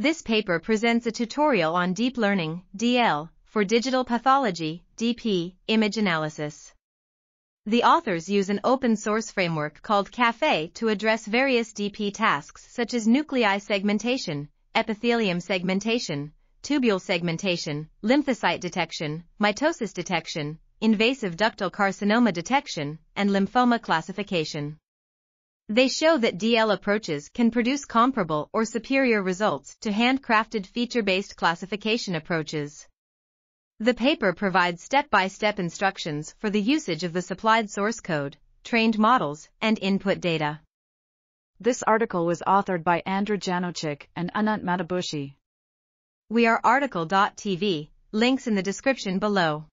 This paper presents a tutorial on deep learning, DL, for digital pathology, DP, image analysis. The authors use an open-source framework called CAFE to address various DP tasks such as nuclei segmentation, epithelium segmentation, tubule segmentation, lymphocyte detection, mitosis detection, invasive ductal carcinoma detection, and lymphoma classification. They show that DL approaches can produce comparable or superior results to handcrafted feature-based classification approaches. The paper provides step-by-step instructions for the usage of the supplied source code, trained models, and input data. This article was authored by Andrew Janowczyk and Anant Madabhushi. We are article.tv, links in the description below.